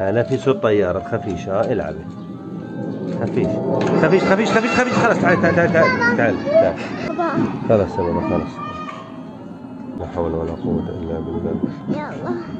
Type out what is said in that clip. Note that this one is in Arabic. هلا في صوت طيارة خفيشة، العبي خفيش خفيش خفيش خفيش خفيش. خلاص تعال تعال تعال تعال تعال تعال. خلاص يا بابا خلاص. لا حول ولا قوة إلا بالله. يلا.